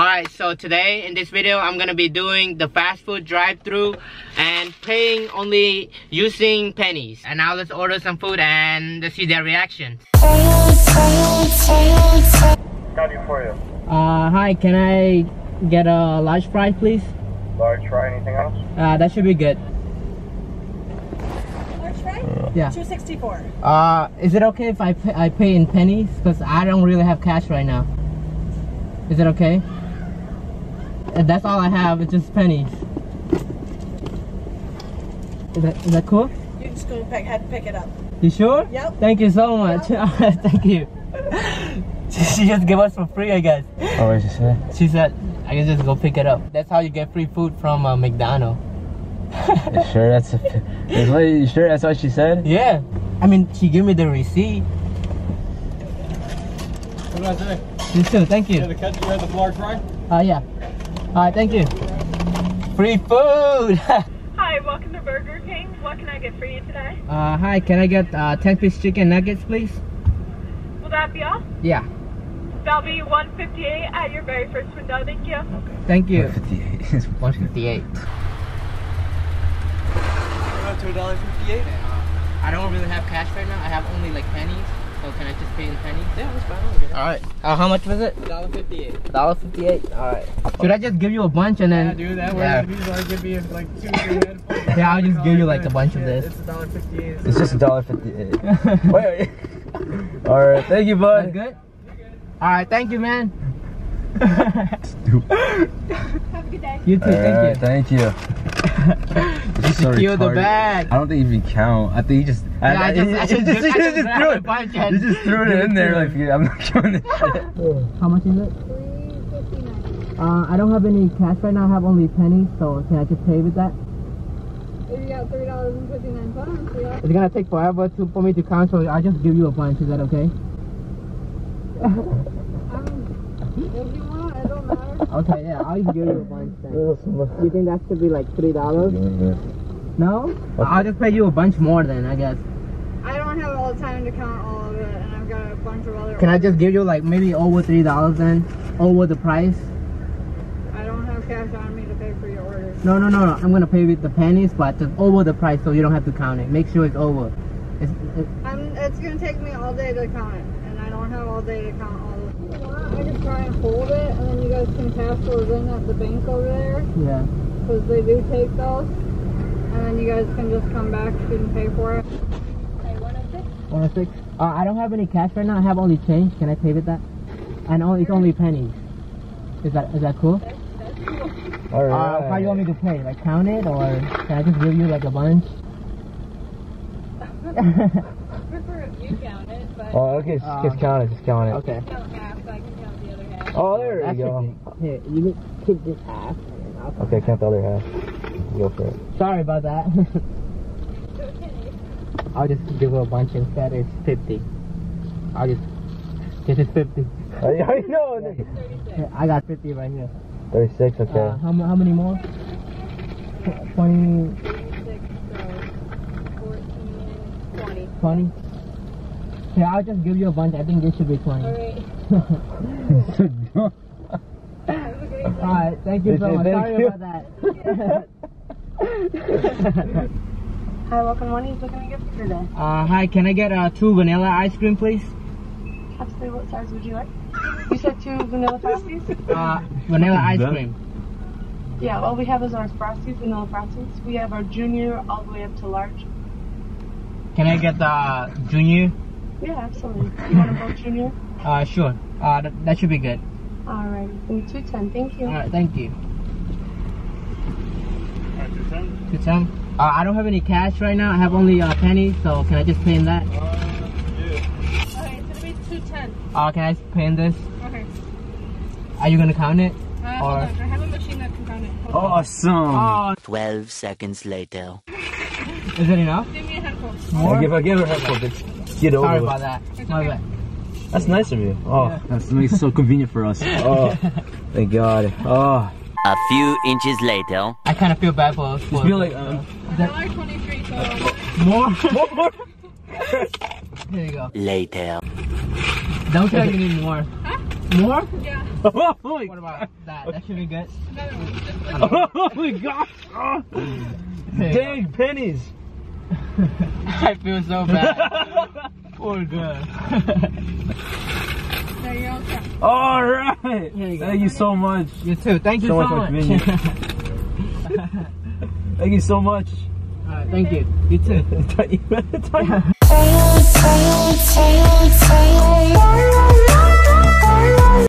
Alright, so today in this video I'm gonna be doing the fast food drive-thru and paying only using pennies. And now let's order some food and let's see their reaction. Got you for you. Hi, can I get a large fry please? Large fry, anything else? That should be good. Large fry? Yeah. $2.64. Is it okay if I pay in pennies? Because I don't really have cash right now. Is it okay? That's all I have, it's just pennies. Is that cool? You can just go pick it up. You sure? Yep. Thank you so much. Yep. Thank you. She just gave us for free, I guess. Oh, what did she say? She said, I can just go pick it up. That's how you get free food from McDonald's. You sure that's what she said? Yeah. I mean, she gave me the receipt. Have a nice day. You too, thank you. You had the large fry? Yeah. Alright, thank you. Free food! Hi, welcome to Burger King. What can I get for you today? Hi, can I get 10-piece chicken nuggets, please? Will that be all? Yeah. That'll be $1.58 at your very first window. Thank you. Okay. Thank you. $1.58. It's $1.58. $2.58. I don't really have cash right now. I have only like pennies. So can I just pay in pennies? Yeah, that's fine. Alright. How much was it? $1.58. $1.58? Alright. Should I just give you a bunch and then... Yeah, dude, that way I'll give you like $2. Yeah, I'll just give you like a bunch of this. It's $1.58. It's just $1.58. Wait. Alright, thank you, bud. That's good? Alright, thank you, man. Stupid. Have a good day. You too, thank you. Just so retarded. The bag. I don't think you even count. I think you just... You just threw it in there like, I'm not showing this shit. How much is it? $3.59. I don't have any cash right now. I have only pennies, so can I just pay with that? If you got $3.59, yeah. It's gonna take forever for me to count, so I'll just give you a bunch. Is that okay? If you want, it don't matter. Okay, yeah, I'll give you a bunch then. You think that should be like $3? No? I'll just pay you a bunch more then, I guess. I don't have all the time to count all of it, and I've got a bunch of other... Can I just give you like maybe over $3 then? Over the price? I don't have cash on me to pay for your orders. No. I'm gonna pay with the pennies, but just over the price so you don't have to count it. Make sure it's over. It's gonna take me all day to count it, and I don't have all day to count all of it. If you want, I can try and hold it, and then you guys can cash those in at the bank over there. Yeah. Because they do take those. And then you guys can just come back and pay for it. Okay, 106? 106. I don't have any cash right now. I have only change. Can I pay with that? And it's only pennies. Is that cool? That's cool. All right. How do you want me to pay? Like count it, or can I just give you like a bunch? I prefer if you count it, but... Oh, okay. Just count it. Just count it. Okay. Count half, so I can count the other half. Oh, there you go. Here, you can keep this half. Okay, count the other half. Go for it. Sorry about that. I'll just give her a bunch instead. It's 50. I'll just... This is 50. I know. Yeah. I got 50 right here. 36, okay. How many more? 20... 36, so... 14... 20. 20? Yeah, I'll just give you a bunch. I think this should be 20. Alright. So dumb. Alright, thank you so much. Sorry about that. Hi, welcome. What can I get for you today? Hi, can I get 2 vanilla ice cream, please? Absolutely. What size would you like? You said 2 vanilla frosties? Vanilla ice cream. Yeah, all we have is our frosties, vanilla frosties. We have our junior all the way up to large. Can I get the junior? Yeah, absolutely. You want to go junior? Sure. That should be good. Alright, $2.10. Thank you. Alright, thank you. 210. I don't have any cash right now. I have only pennies, so can I just pay in that? Yeah. Okay, it's gonna be 210. Can I pay in this? Okay. Are you gonna count it? Hold on. I have a machine that can count it. Awesome. Oh. 12 seconds later. Is it enough? Give me a handful. More? Yeah, give her a handful. Bitch. Get over it. Sorry about that. It's my bad. That's nice of you. Oh, yeah. That makes it so convenient for us. Oh, thank God. Oh. A few inches later. I kind of feel bad for us. I feel like, $1.23, so... More? There you go. Later. Don't feel like you need more. Huh? More? Yeah. Oh my God. What about that? That should be good. Another one. Oh my gosh. Oh. Dang, pennies. I feel so bad. Poor girl. All right. You thank you so much. You too. Thank you so much. Thank you so much. Thank you. You too.